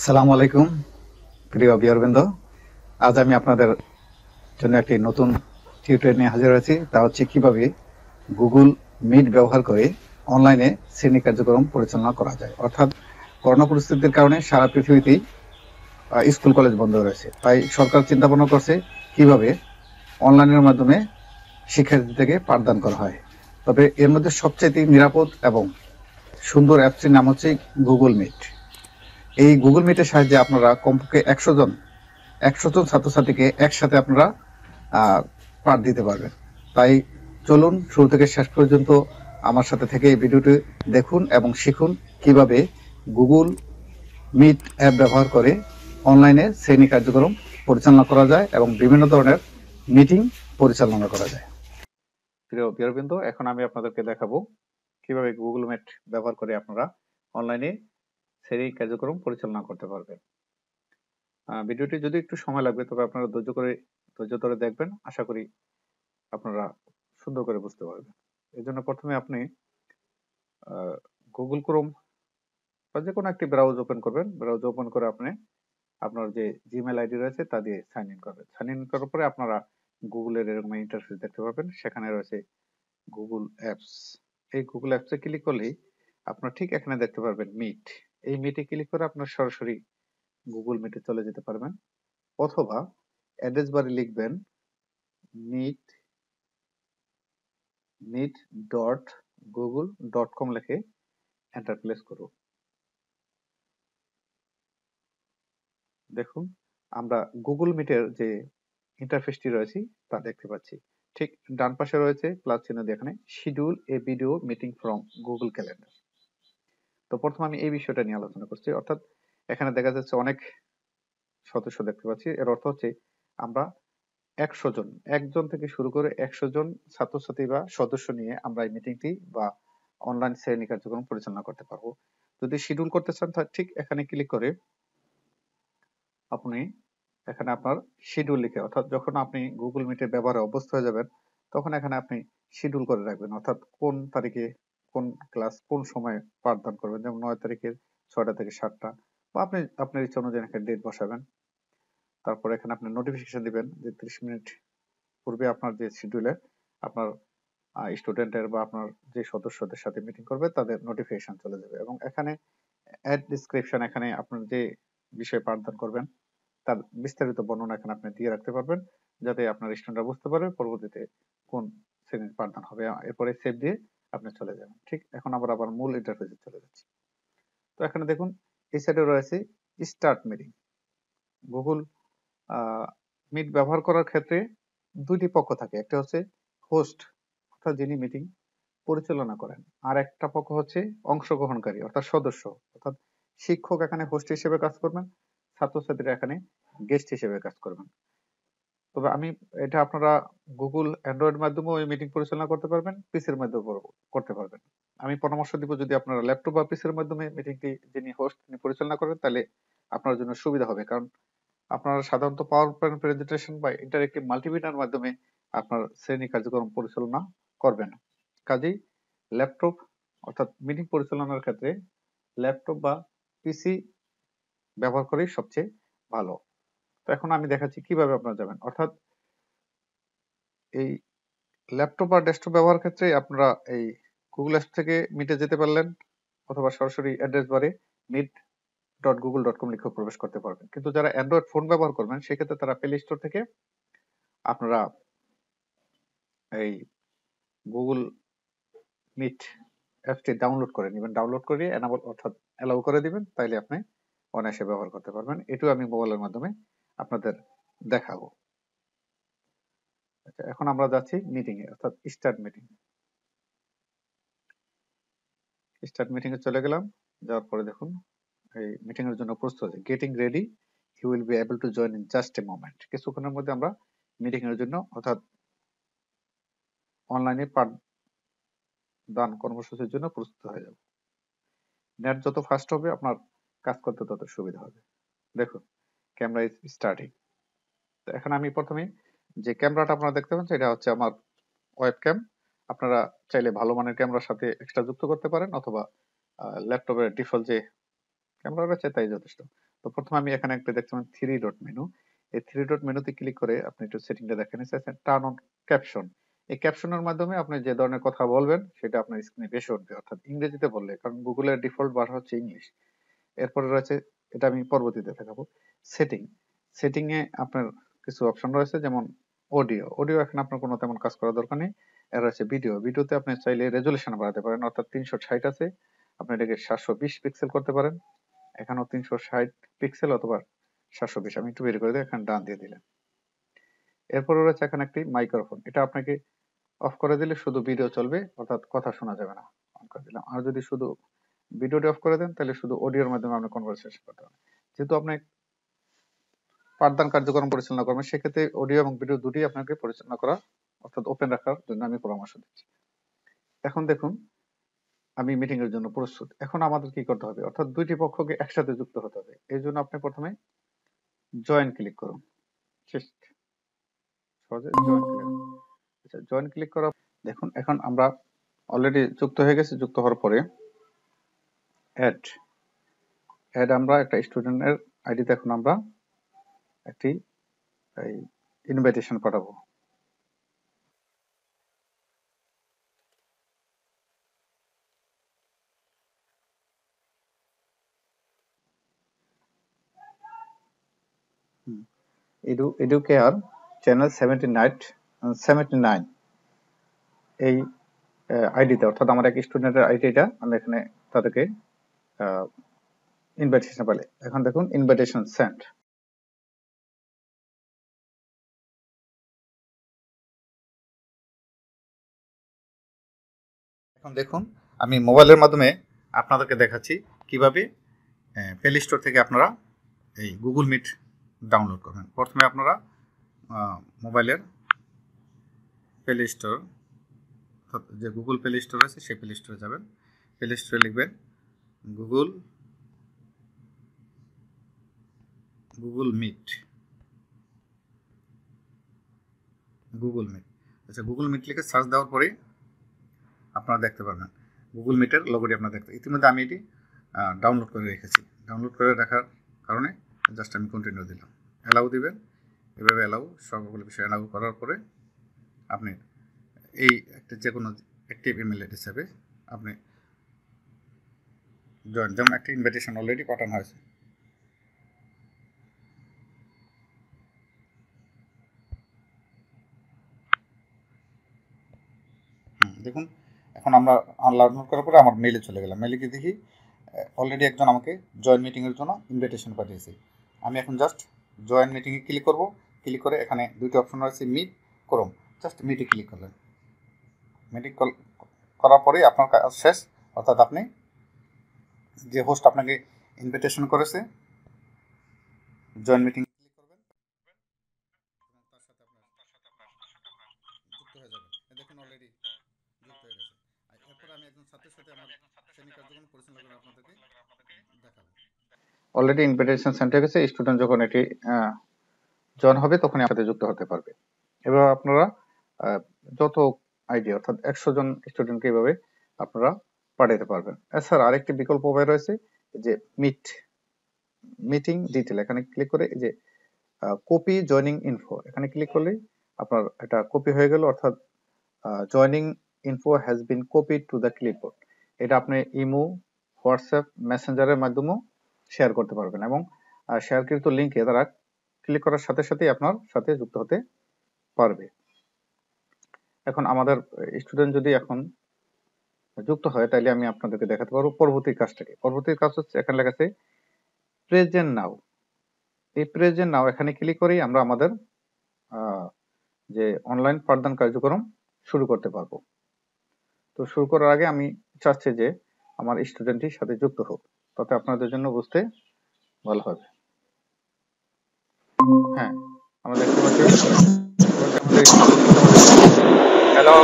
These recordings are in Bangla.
আসসালামু আলাইকুম প্রিয় ভিউয়ারবৃন্দ আজ আমি আপনাদের জন্য একটি নতুন টিউটোরিয়াল নিয়ে হাজির হয়েছি তা হচ্ছে কিভাবে গুগল মিট ব্যবহার করে অনলাইনে শ্রেণী কার্যক্রম পরিচালনা করা যায় অর্থাৎ করোনা পরিস্থিতির কারণে সারা পৃথিবীতে স্কুল কলেজ বন্ধ রয়েছে তাই সরকার চিন্তা ভাবনা করছে কিভাবে অনলাইনের মাধ্যমে শিক্ষার্থীদেরকে পাঠদান করা হয় তবে এর মধ্যে সবচেয়ে নিরাপদ এবং সুন্দর অ্যাপটির নাম হচ্ছে গুগল মিট এই গুগল মিটের সাহায্যে আপনারা কমপক্ষে 100 জন ছাত্রছাত্রীকে একসাথে আপনারা পাঠ দিতে পারবেন তাই চলুন শুরু থেকে শেষ পর্যন্ত আমার সাথে থেকে এই ভিডিওটি দেখুন এবং শিখুন কিভাবে গুগল মিট অ্যাপ ব্যবহার করে অনলাইনে শ্রেণী কার্যক্রম পরিচালনা করা যায় এবং বিভিন্ন ধরনের মিটিং পরিচালনা করা যায় প্রিয় ভিউয়ারবৃন্দ এখন আমি আপনাদেরকে দেখাবো কিভাবে গুগল মিট ব্যবহার করে আপনারা অনলাইনে শ্রেণী কার্যক্রম পরিচালনা করতে পারবেন ভিডিওটি যদি একটু সময় লাগবে তবে আপনারা ধৈর্য ধরে দেখবেন আশা করি আপনারা সুন্দর করে বুঝতে পারবেন এর জন্য প্রথমে আপনি গুগল ক্রোম বা যে কোনো একটি ব্রাউজ ওপেন করবেন ব্রাউজ ওপেন করে আপনি আপনার যে জিমেল আইডি রয়েছে তা দিয়ে সাইন ইন করবেন সাইন ইন করার পরে আপনারা গুগলের এরকম ইন্টারফেস দেখতে পাবেন সেখানে রয়েছে গুগল অ্যাপস এই গুগল অ্যাপসে ক্লিক করলেই আপনারা ঠিক এখানে দেখতে পারবেন মিট এই মিটে ক্লিক করে আপনারা সরাসরি গুগল মিটে চলে যেতে পারবেন অথবা অ্যাড্রেস বারে লিখবেন meet.google.com লিখে এন্টার প্রেস করুন দেখুন আমরা গুগল মিটের যে ইন্টারফেসটি রয়েছে তা দেখতে পাচ্ছি ঠিক ডান পাশে রয়েছে প্লাস চিহ্ন দিয়ে এখানে schedule a video meeting from Google Calendar তো প্রথমে আমি এই বিষয়টা নিয়ে আলোচনা করছি অর্থাৎ এখানে দেখা যাচ্ছে অনেক সদস্য দেখতে পাচ্ছি এর অর্থ হচ্ছে আমরা 100 জন একজন থেকে শুরু করে 100 জন ছাত্রছাত্রী বা সদস্য নিয়ে আমরা এই মিটিংটি বা অনলাইন শ্রেণী কার্যক্রম পরিচালনা করতে পারবো যদি শিডিউল করতে চান তাহলে ঠিক এখানে ক্লিক করে আপনি এখানে আপনার শিডিউল লিখে অর্থাৎ যখন আপনি গুগল মিটের ব্যবহারে অভ্যস্ত হয়ে যাবেন তখন এখানে আপনি শিডিউল করে রাখবেন অর্থাৎ কোন তারিখে কোন ক্লাস কোন সময়ে পাঠদান করবেন যেমন 9 তারিখের 6টা থেকে 7টা বা আপনার ইচ্ছা অনুযায়ী একটা ডেট বসাবেন তারপর এখানে আপনি নোটিফিকেশন দিবেন যে 30 মিনিট পূর্বে আপনার যে শিডিউলে আপনার স্টুডেন্টের বা আপনার যে সদস্যদের সাথে মিটিং করবে তাদের নোটিফিকেশন চলে যাবে এবং এখানে অ্যাড ডেসক্রিপশন এখানে আপনার যে বিষয়ে পাঠদান করবেন তার বিস্তারিত বর্ণনা এখানে আপনি দিয়ে রাখতে পারবেন যাতে আপনার স্টুডেন্টরা বুঝতে পারে পরবর্তীতে কোন শ্রেণীর পাঠদান হবে এরপরে সেভ দিয়ে আপনি চলে যাবেন ঠিক এখন আবার মূল ইন্টারফেসে চলে যাচ্ছি তো এখানে দেখুন এই সাইডে রয়েছে স্টার্ট মিটিং গুগল মিট ব্যবহার করার ক্ষেত্রে দুটি পক্ষ থাকে একটা হচ্ছে হোস্ট অর্থাৎ যিনি মিটিং পরিচালনা করেন আর একটা পক্ষ হচ্ছে অংশগ্রহণকারী অর্থাৎ সদস্য অর্থাৎ শিক্ষক এখানে হোস্ট হিসেবে কাজ করবেন ছাত্রছাত্রীরা এখানে গেস্ট হিসেবে কাজ করবেন তবে আমি এটা আপনারা গুগল অ্যান্ড্রয়েড মাধ্যমে ওই মিটিং পরিচালনা করতে পারবেন পিসির মাধ্যমে করতে পারবেন আমি পরামর্শ দিব যদি আপনারা ল্যাপটপ বা পিসির মাধ্যমে মিটিংটি যিনি হোস্ট তিনি পরিচালনা করেন তাহলে আপনার জন্য সুবিধা হবে কারণ আপনারা সাধারণত পাওয়ার পয়েন্ট প্রেজেন্টেশন বা ইন্টারেক্টিভ মাল্টিমিডিয়ার মাধ্যমে আপনার শ্রেণী কার্যক্রম পরিচালনা করবেন কাজেই ল্যাপটপ অর্থাৎ মিটিং পরিচালনার ক্ষেত্রে ল্যাপটপ বা পিসি ব্যবহার করেই সবচেয়ে ভালো তো এখন আমি দেখাচ্ছি কিভাবে আপনারা যাবেন অর্থাৎ এই ল্যাপটপ বা ডেস্কটপ ব্যবহার ক্ষেত্রে আপনারা এই গুগল অ্যাপস থেকে মিটে যেতে পারলেন অথবা সরাসরি অ্যাড্রেস বারে meet.google.com লিখে প্রবেশ করতে পারবেন কিন্তু যারা অ্যান্ড্রয়েড ফোন ব্যবহার করবেন সেক্ষেত্রে তারা প্লে স্টোর থেকে আপনারা এই গুগল মিট অ্যাপটি ডাউনলোড করে নেবেন ডাউনলোড করে এনাবল অর্থাৎ অ্যালাউ করে দিবেন তাইলে আপনি অনায়াসে ব্যবহার করতে পারবেন এটাও আমি মোবাইলের মাধ্যমে আপনাদের দেখাবো আচ্ছা এখন আমরা যাচ্ছি মিটিং এ অর্থাৎ স্টার্ট মিটিং এ চলে গেলাম যাওয়ার পরে দেখুন এই মিটিং এর জন্য প্রস্তুত getting ready you will be able to join in just a moment কিছুক্ষণের মধ্যে আমরা মিটিং এর জন্য অর্থাৎ অনলাইনে পাঠদান কর্মসূচির জন্য প্রস্তুত হয়ে যাব নেট যত ফাস্ট হবে আপনার কাজ করতে তত সুবিধা হবে দেখুন ক্যামেরা ইজ স্টার্টিং তো এখন আমি প্রথমে যে ক্যামেরাটা আপনারা দেখতে পাচ্ছেন এটা হচ্ছে আমার ওয়েবক্যাম আপনারা চাইলে ভালো মানের ক্যামেরার সাথে এক্সট্রা যুক্ত করতে পারেন অথবা ল্যাপটপের ডিফল্ট যে ক্যামেরা রয়েছে তাই যথেষ্ট তো প্রথমে আমি এখানে একটা দেখতে পাচ্ছি থ্রি ডট মেনু, এই থ্রি ডট মেনুতে ক্লিক করে আপনি একটু সেটিংটা দেখেন, টার্ন অন ক্যাপশন। এই ক্যাপশনের মাধ্যমে আপনি যে ধরনের কথা বলবেন সেটা আপনার স্ক্রিনে ভেসে উঠবে, অর্থাৎ ইংরেজিতে বললে, কারণ গুগলের ডিফল্ট ভাষা হচ্ছে ইংলিশ। এরপরে রয়েছে, এটা আমি পরবর্তীতে দেখাবো, সেটিং। সেটিংয়ে আপনার কিছু অপশন রয়েছে, যেমন অডিও। অডিও এখন আপনার কোনো তেমন কাজ করার দরকার নেই। আর রয়েছে ভিডিও। ভিডিওতে আপনি চাইলে রেজুলেশন বাড়াতে পারেন, অর্থাৎ 360 আছে, আপনি এটাকে 720 পিক্সেল করতে পারেন। এখানেও 360 পিক্সেল অথবা 720, আমি একটু বের করে দিই, এখানে ডান দিয়ে দিলাম। এরপরে রয়েছে এখানে একটি মাইক্রোফোন, এটা আপনাকে অফ করে দিলে শুধু ভিডিও চলবে, অর্থাৎ কথা শোনা যাবে না, অন করে দিলাম। আর যদি শুধু ভিডিওটি অফ করে দেন তাহলে শুধু অডিওর মাধ্যমে আপনি কনভারসেশন করতে পারবেন। যেহেতু আপনি পাঠদান কার্যক্রম পরিচালনা করবেন, সেক্ষেত্রে অডিও এবং ভিডিও দুটি আপনাকে পরিচালনা করা, অর্থাৎ ওপেন রাখার জন্য আমি পরামর্শ দিচ্ছি। এখন দেখুন, আমি মিটিং এর জন্য প্রস্তুত। এখন আমাদের কি করতে হবে, অর্থাৎ দুইটি পক্ষকে একসাথে যুক্ত হতে হবে। এই জন্য আপনি প্রথমে জয়েন ক্লিক করুন, সহজে জয়েন ক্লিক। আচ্ছা, জয়েন ক্লিক করা, দেখুন এখন আমরা অলরেডি যুক্ত হয়ে গেছি। যুক্ত হওয়ার পরে অ্যাড আমরা একটা স্টুডেন্টের আইডিতে এখন আমরা একটি ইনভাইটেশন পাঠাবো। এডুকেয়ার চ্যানেল 79 এই আইডিতে, অর্থাৎ আমার এক স্টুডেন্টের আইডিটা আমি এখানে তাদেরকে ইনভাইটেশন পালে। এখন দেখুন, ইনভাইটেশন সেন্ট। এখন দেখুন, আমি মোবাইলের মাধ্যমে আপনাদেরকে দেখাচ্ছি কিভাবে প্লে স্টোর থেকে আপনারা এই গুগল মিট ডাউনলোড করবেন। প্রথমে আপনারা মোবাইলের প্লে স্টোর, অর্থাৎ যে গুগল প্লে স্টোর আছে সেই প্লে স্টোরে যাবেন। প্লে স্টোরে লিখবেন গুগল মিট। আচ্ছা, গুগল মিট লিখে সার্চ দেওয়ার পরে আপনারা দেখতে পারবেন গুগল মিটের লোগোটি আপনারা দেখতে। ইতিমধ্যে আমি এটি ডাউনলোড করে রেখেছি, ডাউনলোড করে রাখার কারণে জাস্ট আমি কন্টিনিউ দিলাম। অ্যালাউ দিবেন, এভাবে অ্যালাউ সবগুলো বিষয় অ্যালাউ করার পরে আপনি এই একটা যে কোনো অ্যাক্টিভ ইমেল হিসাবে আপনি জয়েন, যেমন একটা ইনভাইটেশন অলরেডি পাঠানো হয়েছে। দেখুন, এখন আমরা আনলার্ন করার পরে আমার মেলে চলে গেলাম। মেলে গিয়ে দেখি অলরেডি একজন আমাকে জয়েন মিটিংয়ের জন্য ইনভাইটেশন পাঠিয়েছে। আমি এখন জাস্ট জয়েন মিটিংয়ে ক্লিক করব। ক্লিক করে এখানে দুটো অপশন রয়েছে, মিট, ক্রোম। জাস্ট মিটে ক্লিক করলেন। মিটে করার পরে আপনার কাজ শেষ, অর্থাৎ আপনি যে হোস্ট আপনাকে ইনভাইটেশন করেছে জয়েন মিটিং ক্লিক করবেন, তার সাথে আপনার যুক্ত হয়ে যাবেন। দেখুন অলরেডি যুক্ত হয়ে গেছে। এরপরে আমি একজন ছাত্রের সাথে আমার শ্রেণী কার্যক্রম পরিচালনা করে আপনাদেরকে দেখাবো। অলরেডি ইনভাইটেশন সেন্ড হয়ে গেছে। স্টুডেন্ট যখন এটি জয়েন হবে তখনই আপনাদের যুক্ত হতে পারবে। এবার আপনারা যত আইডিয়া, অর্থাৎ 100 জন স্টুডেন্টকে এভাবে আপনারা পাঠাতে পারবেন। এছাড়া আরেকটি বিকল্প উপায় রয়েছে, যে মিটিং ডিটেল, এখানে ক্লিক করে এই যে কপি জয়নিং ইনফো, এখানে ক্লিক করলে আপনার এটা কপি হয়ে গেল, অর্থাৎ joining info has been copied to the clipboard. এটা আপনি ইমো, হোয়াটসঅ্যাপ, মেসেঞ্জারের মাধ্যমেও শেয়ার করতে পারবেন, এবং শেয়ারকৃত লিঙ্কে তারা ক্লিক করার সাথে সাথেই আপনার সাথে যুক্ত হতে পারবে। এখন আমাদের স্টুডেন্ট যদি এখন যুক্ত হয় তাহলে আমি আপনাদেরকে দেখাতে পারবো পরবর্তী কাজটাকে। পরবর্তী কাজ হচ্ছে, এখানে লেখা আছে প্রেজেন্ট নাও। এই প্রেজেন্ট নাও এখানে ক্লিক করেই আমরা আমাদের যে অনলাইন পাঠদান কার্যক্রম শুরু করতে পারবো। তো শুরু করার আগে আমি চাচ্ছি যে আমার স্টুডেন্টটির সাথে যুক্ত হোক, তাতে আপনাদের জন্য বুঝতে ভালো হবে। হ্যাঁ, আমরা দেখতে পাচ্ছি হ্যালো।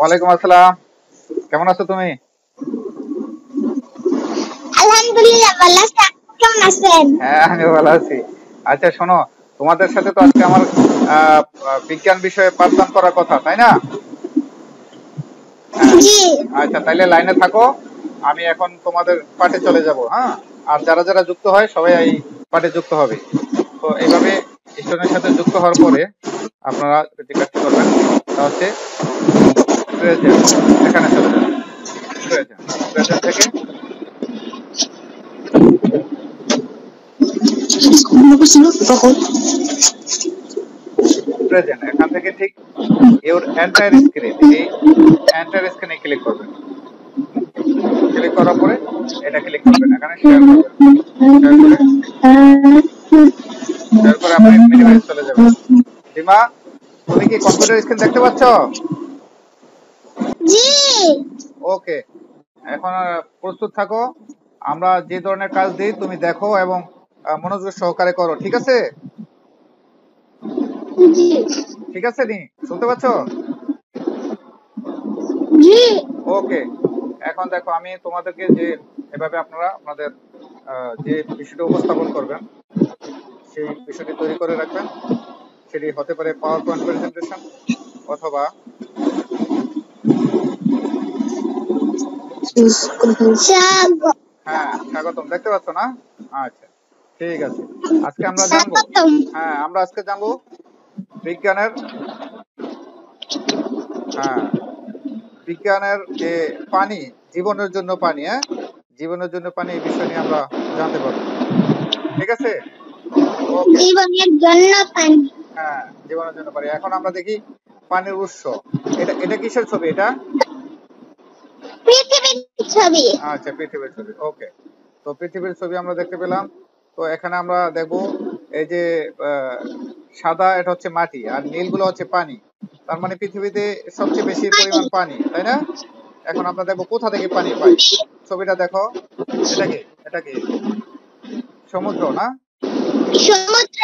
ওয়ালাইকুম আসসালাম, কেমন আছো তুমি? আলহামদুলিল্লাহ ভালো আছি, কেমন আছেন? হ্যাঁ, আমি ভালো আছি। আচ্ছা শোনো, তোমাদের সাথে তো আজকে আমার বিজ্ঞান বিষয়ে পাঠদান করার কথা, তাই না? জি। আচ্ছা, তাহলে লাইনে থাকো, আমি এখন তোমাদের পাঠে চলে যাব। হ্যাঁ, আর যারা যারা যুক্ত হয় সবাই এই পাঠে যুক্ত হবে। তো এইভাবে স্টুডেন্টের সাথে যুক্ত হওয়ার পরে আপনারা যে কাজটি করবেন তা হচ্ছে এখানে চলে যাবেন। প্রেজেন্ট থেকে প্রেজেন্ট, এখান থেকে ঠিক ইওর এন্টায়ার স্ক্রিন, এই এন্টায়ার স্ক্রিনে ক্লিক করবেন। ক্লিক করার পরে এটা ক্লিক করবেন, এখানে শেয়ার করবেন। শেয়ার করে আপনি মিনিমাইজ চলে যাবেন। রিমা, তুমি কি কম্পিউটার স্ক্রিন দেখতে পাচ্ছ? জি, ওকে। এখন প্রস্তুত থাকো, আমরা যে ধরনের কাজ দিই তুমি দেখো এবং মনোযোগ সহকারে করো, ঠিক আছে? জি, ঠিক আছে। নি শুনতে পাচ্ছ? জি, ওকে। এখন দেখো, আমি তোমাদেরকে যে এভাবে আপনারা আপনাদের যে বিষয়টা উপস্থাপন করবেন সেই বিষয়টি তৈরি করে রাখবেন। সেটি হতে পারে পাওয়ার পয়েন্ট প্রেজেন্টেশন অথবা হ্যাঁ স্বাগতম, দেখতে পাচ্ছ না? আচ্ছা, ঠিক আছে। আজকে আমরা জানবো, হ্যাঁ আমরা আজকে জানবো বিজ্ঞানের, হ্যাঁ বিজ্ঞানের যে পানি, জীবনের জন্য পানি, হ্যাঁ জীবনের জন্য পানি, এই বিষয় নিয়ে আমরা জানতে পারবো, ঠিক আছে? জীবনের জন্য পানি, হ্যাঁ জীবনের জন্য পানি। এখন আমরা দেখি পানির উৎস। এটা এটা কিসের ছবি? এটা পৃথিবীর ছবি। আচ্ছা, পৃথিবীর ছবি, ওকে। তো পৃথিবীর ছবি আমরা দেখতে পেলাম। তো এখানে আমরা দেখবো এই যে সাদা এটা হচ্ছে মাটি আর নীলগুলো হচ্ছে পানি, তার মানে পৃথিবীতে সবচেয়ে বেশি পরিমাণ পানি, তাই না? এখন আমরা দেখবো কোথা থেকে পানি পাই। ছবিটা দেখো, এটাকে এটাকে সমুদ্র, না সমুদ্র,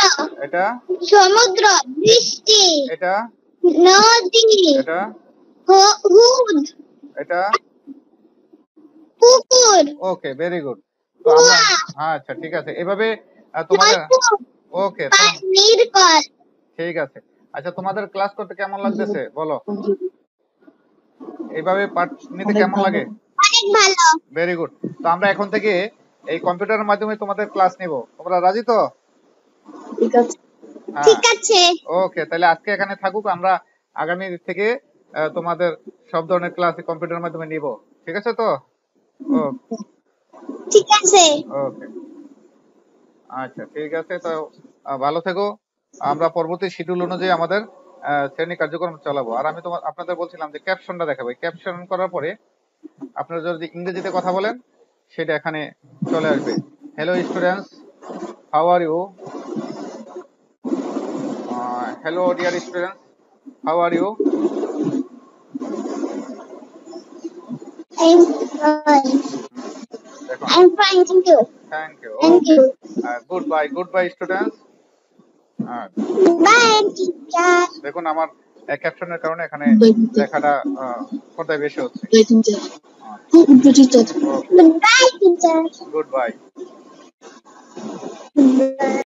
এটা সমুদ্র, বৃষ্টি, এটা নদী, এটা হ্রদ, এটা পুকুর। Okay, very good. তো আমরা, আচ্ছা ঠিক আছে, এভাবে তোমাদের, ওকে ঠিক আছে। আচ্ছা, তোমাদের ক্লাস করতে কেমন লাগতেছে বলো? এইভাবে পাঠ নিতে কেমন লাগে? অনেক ভালো, ভেরি গুড। তো আমরা এখন থেকে এই কম্পিউটারের মাধ্যমে তোমাদের ক্লাস নেব, তোমরা রাজি তো? ঠিক আছে, ঠিক আছে, ওকে। তাহলে আজকে এখানে থাকুক, আমরা আগামী থেকে তোমাদের সব ধরনের ক্লাস কম্পিউটারের মাধ্যমে নিব, ঠিক আছে তো? ঠিক আছে, ওকে, আচ্ছা ঠিক আছে। তো ভালো থেকো, আমরা পরবর্তী শিডিউল অনুযায়ী আমাদের শ্রেণী কার্যক্রম চালাবো। আর আমি তোমার আপনাদের বলছিলাম যে ক্যাপশনটা দেখাবো, ক্যাপশন করার পরে আপনারা যদি ইংরেজিতে কথা বলেন সেটা এখানে চলে আসবে। Hello students, how are you? Hello dear students, how are you? I'm fine, thank you. Thank you. Thank you. Goodbye, goodbye students. Bye teacher. দেখুন আমার ক্যাপশনের কারণে এখানে লেখাটা কোথায় বেশি হচ্ছে। Goodbye teacher. Goodbye teacher. Goodbye.